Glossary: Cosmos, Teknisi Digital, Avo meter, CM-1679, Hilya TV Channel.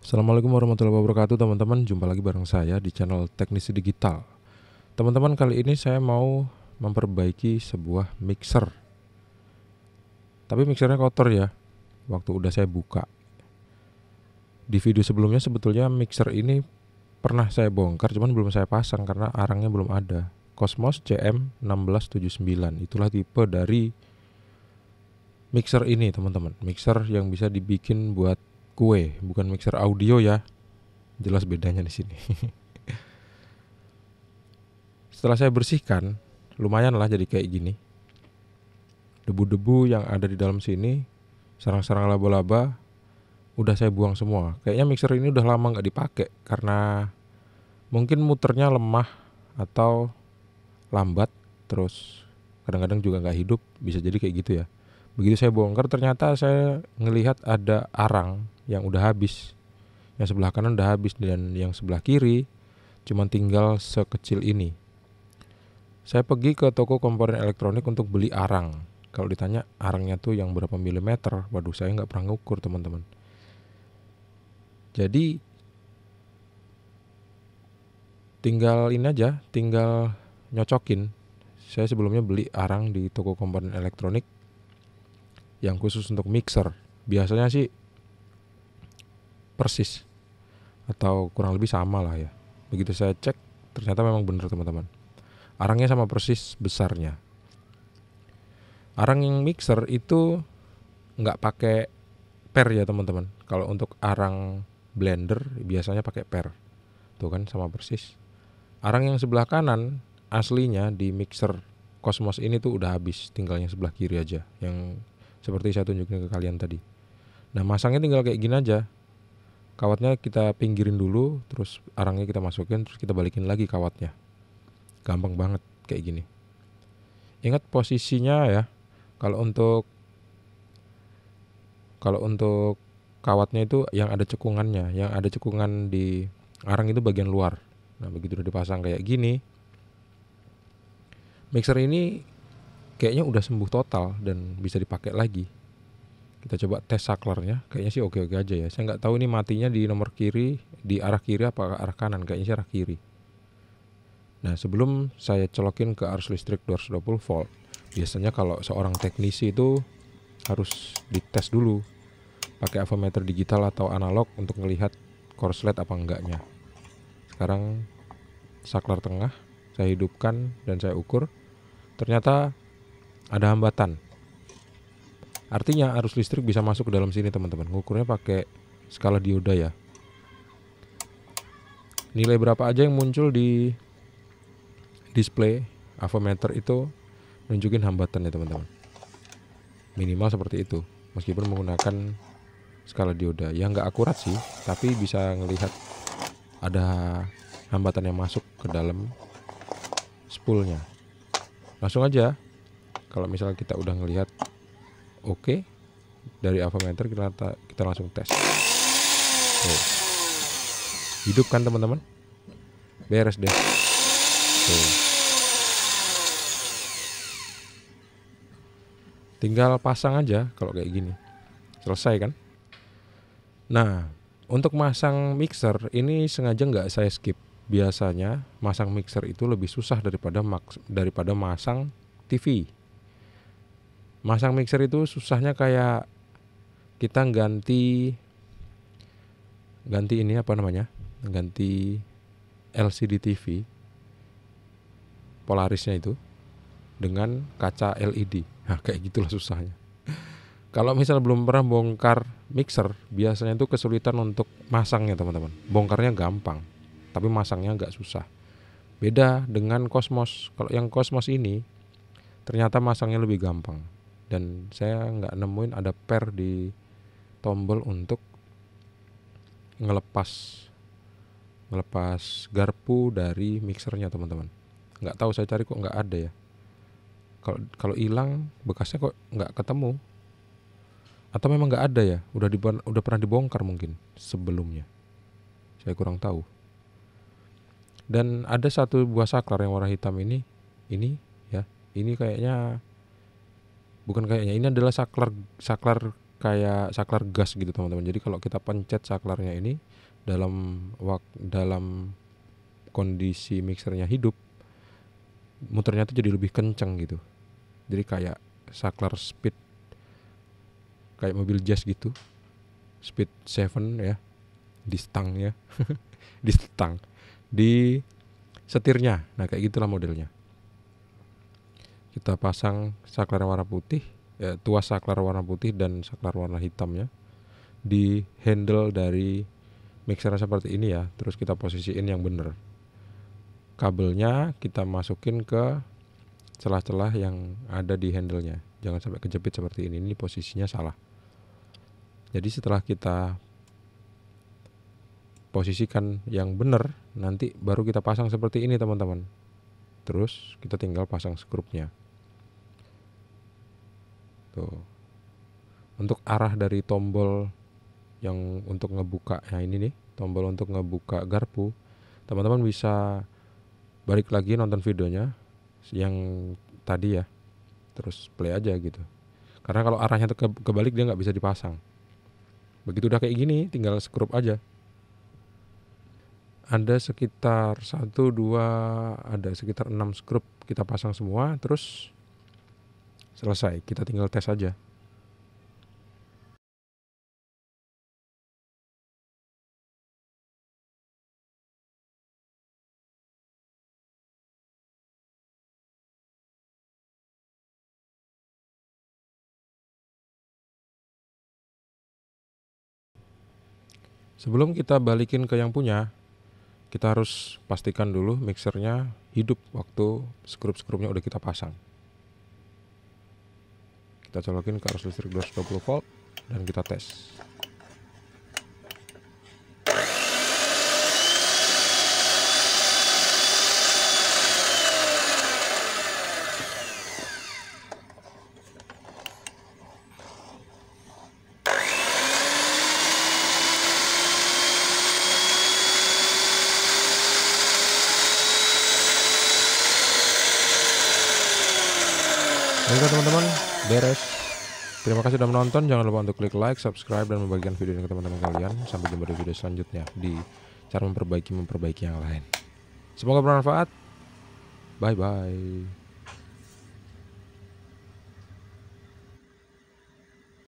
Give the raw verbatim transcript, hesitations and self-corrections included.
Assalamualaikum warahmatullahi wabarakatuh teman-teman, jumpa lagi bareng saya di channel Teknisi Digital. Teman-teman, kali ini saya mau memperbaiki sebuah mixer. Tapi mixernya kotor ya, waktu udah saya buka. Di video sebelumnya sebetulnya mixer ini pernah saya bongkar, cuman belum saya pasang karena arangnya belum ada. Cosmos C M satu enam tujuh sembilan, itulah tipe dari mixer ini teman-teman. Mixer yang bisa dibikin buat kue, bukan mixer audio ya. Jelas bedanya di sini. Setelah saya bersihkan, lumayan lah jadi kayak gini. Debu-debu yang ada di dalam sini, sarang-sarang laba-laba, udah saya buang semua. Kayaknya mixer ini udah lama nggak dipakai karena mungkin muternya lemah atau lambat, terus kadang-kadang juga nggak hidup, bisa jadi kayak gitu ya. Begitu saya bongkar, ternyata saya ngelihat ada arang yang udah habis. Yang sebelah kanan udah habis dan yang sebelah kiri cuman tinggal sekecil ini. Saya pergi ke toko komponen elektronik untuk beli arang. Kalau ditanya arangnya tuh yang berapa milimeter, waduh saya nggak pernah ngukur teman-teman. Jadi tinggal ini aja, tinggal nyocokin. Saya sebelumnya beli arang di toko komponen elektronik yang khusus untuk mixer, biasanya sih persis atau kurang lebih sama lah ya. Begitu saya cek, ternyata memang benar teman-teman, arangnya sama persis besarnya. Arang yang mixer itu nggak pakai per ya teman-teman. Kalau untuk arang blender biasanya pakai per, tuh kan sama persis. Arang yang sebelah kanan aslinya di mixer Cosmos ini tuh udah habis, tinggalnya sebelah kiri aja yang seperti saya tunjukin ke kalian tadi. Nah, masangnya tinggal kayak gini aja. Kawatnya kita pinggirin dulu, terus arangnya kita masukin, terus kita balikin lagi kawatnya. Gampang banget kayak gini. Ingat posisinya ya. Kalau untuk kalau untuk kawatnya itu yang ada cekungannya, yang ada cekungan di arang itu bagian luar. Nah, begitu udah dipasang kayak gini, mixer ini kayaknya udah sembuh total dan bisa dipakai lagi. Kita coba tes saklarnya, kayaknya sih oke-oke aja ya. Saya nggak tahu ini matinya di nomor kiri, di arah kiri apa arah kanan, kayaknya sih arah kiri. Nah, sebelum saya colokin ke arus listrik dua ratus dua puluh volt, biasanya kalau seorang teknisi itu harus dites dulu pakai avometer digital atau analog untuk melihat korslet apa enggaknya. Sekarang saklar tengah saya hidupkan dan saya ukur, ternyata ada hambatan. Artinya arus listrik bisa masuk ke dalam sini teman-teman. Ngukurnya pakai skala dioda ya. Nilai berapa aja yang muncul di display avometer itu nunjukin hambatan ya teman-teman. Minimal seperti itu, meskipun menggunakan skala dioda. Ya nggak akurat sih, tapi bisa ngelihat ada hambatan yang masuk ke dalam spoolnya. Langsung aja, kalau misalnya kita udah ngelihat oke okay, dari avometer kita kita langsung tes. Tuh. Hidup kan teman-teman? Beres deh. Tuh. Tinggal pasang aja kalau kayak gini. Selesai kan? Nah, untuk masang mixer ini sengaja nggak saya skip. Biasanya masang mixer itu lebih susah daripada maks daripada masang T V. Masang mixer itu susahnya kayak kita ganti ganti ini apa namanya? Ganti L C D T V Polarisnya itu dengan kaca L E D. Nah, kayak gitulah susahnya. Kalau misal belum pernah bongkar mixer, biasanya itu kesulitan untuk masangnya, teman-teman. Bongkarnya gampang, tapi masangnya nggak susah. Beda dengan Cosmos. Kalau yang Cosmos ini ternyata masangnya lebih gampang. Dan saya nggak nemuin ada per di tombol untuk ngelepas ngelepas garpu dari mixernya teman-teman. Nggak tahu, saya cari kok nggak ada ya. Kalau kalau hilang bekasnya kok nggak ketemu. Atau memang nggak ada ya? Udah di, udah pernah dibongkar mungkin sebelumnya. Saya kurang tahu. Dan ada satu buah saklar yang warna hitam ini, ini ya, ini kayaknya bukan kayaknya, ini adalah saklar saklar kayak saklar gas gitu teman-teman. Jadi kalau kita pencet saklarnya ini dalam waktu dalam kondisi mixernya hidup, muternya tuh jadi lebih kenceng gitu. Jadi kayak saklar speed, kayak mobil jazz gitu, speed seven ya, di stang ya, di stang, di setirnya. Nah kayak gitulah modelnya. Kita pasang saklar warna putih, tuas saklar warna putih dan saklar warna hitamnya di handle dari mixer seperti ini ya. Terus kita posisiin yang bener, kabelnya kita masukin ke celah-celah yang ada di handlenya, jangan sampai kejepit seperti ini, ini posisinya salah. Jadi setelah kita posisikan yang bener, nanti baru kita pasang seperti ini teman-teman. Terus kita tinggal pasang skrupnya. Tuh. Untuk arah dari tombol yang untuk ngebuka, nah ini nih tombol untuk ngebuka garpu, teman-teman bisa balik lagi nonton videonya yang tadi ya, terus play aja gitu. Karena kalau arahnya kebalik dia nggak bisa dipasang. Begitu udah kayak gini tinggal skrup aja. Ada sekitar satu dua ada sekitar enam skrup, kita pasang semua terus selesai, kita tinggal tes aja. Sebelum kita balikin ke yang punya, kita harus pastikan dulu mixernya hidup waktu skrup-skrupnya udah kita pasang. Kita colokin ke arus listrik dua ratus dua puluh volt dan kita tes. Oke teman-teman, beres. Terima kasih sudah menonton, jangan lupa untuk klik like, subscribe, dan membagikan video ini ke teman-teman kalian. Sampai jumpa di video selanjutnya di cara memperbaiki-memperbaiki yang lain. Semoga bermanfaat. Bye-bye.